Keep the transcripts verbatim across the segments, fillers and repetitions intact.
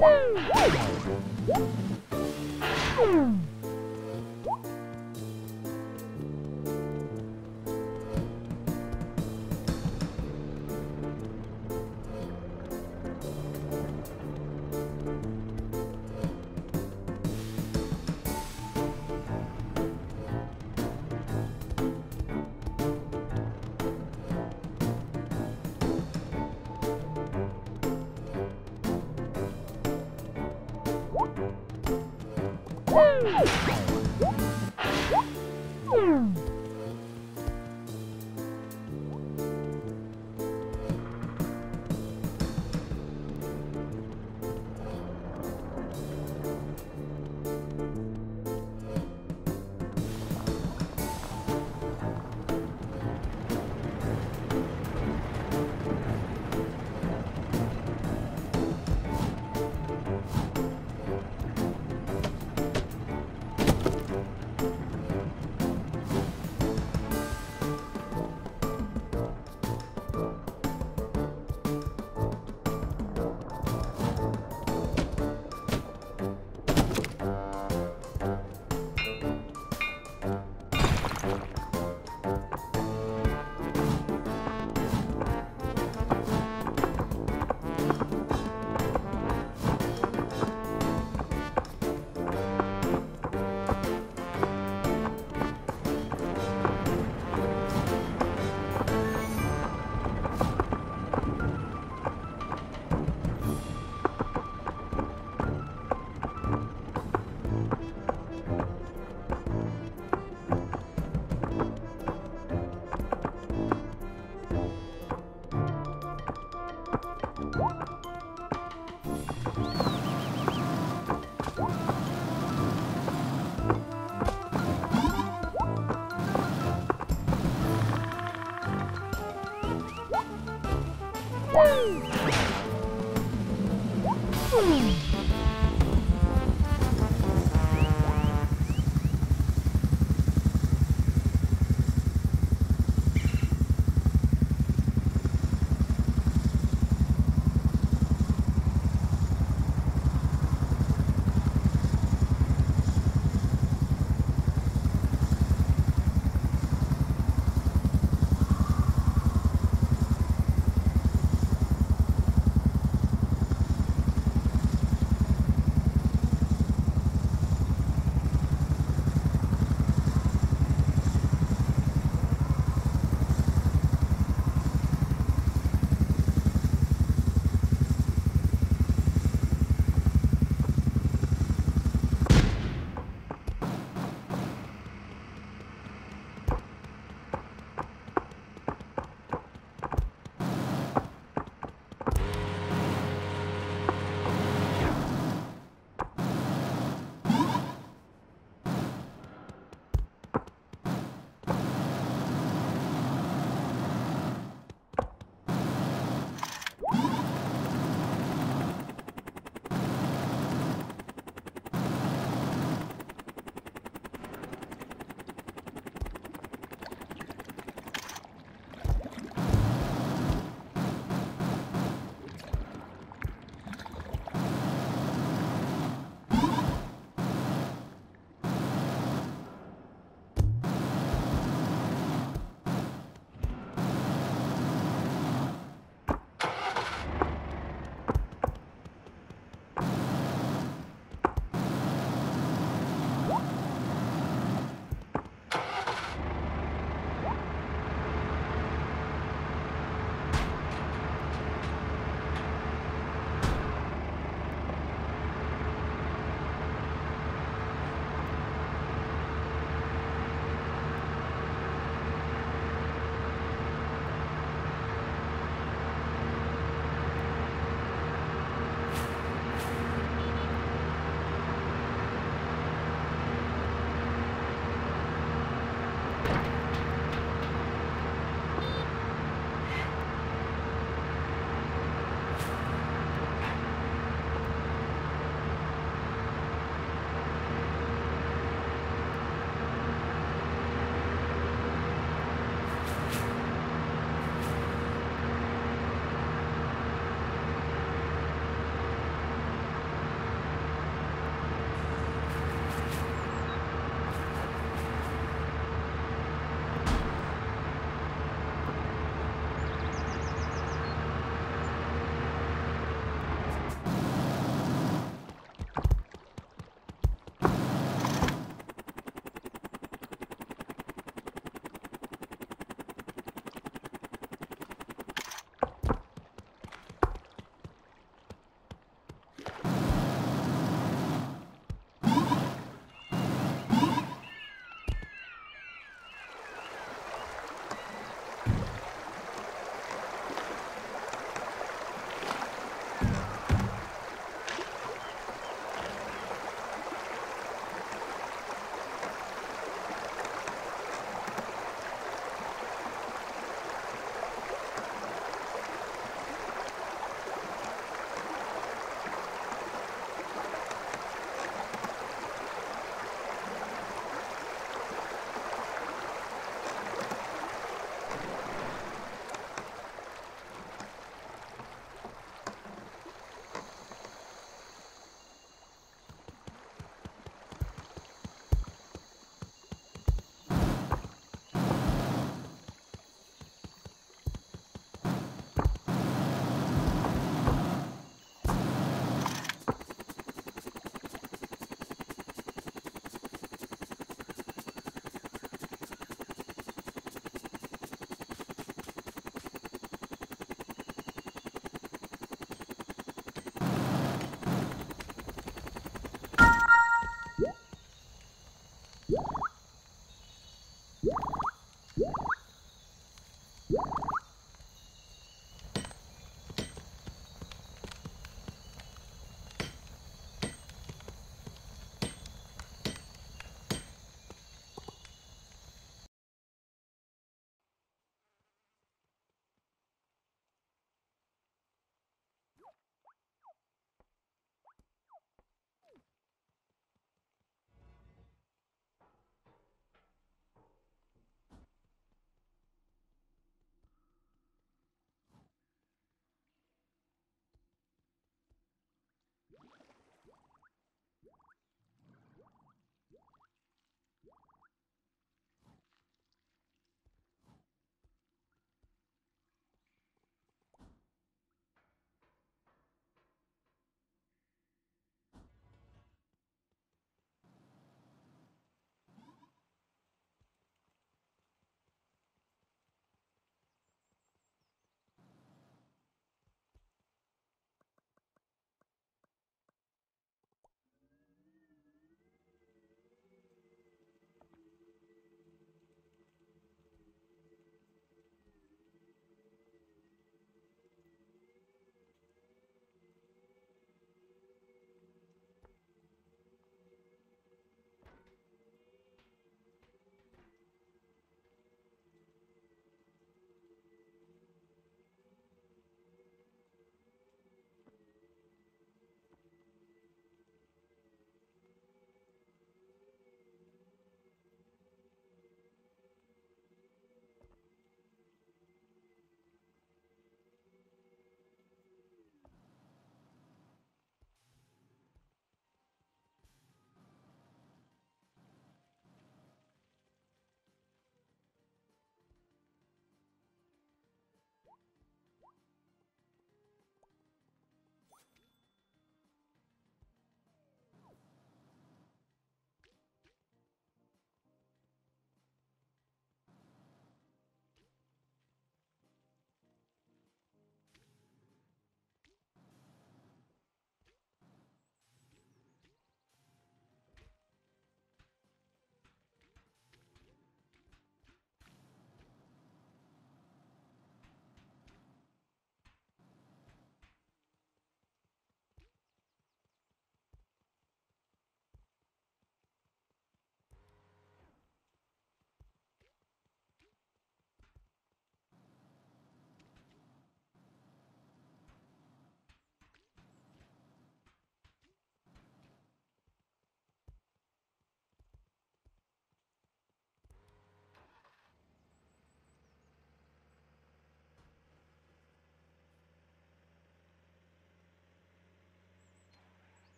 Hmm.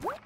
What?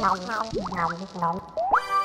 nóng nóng nóng nóng.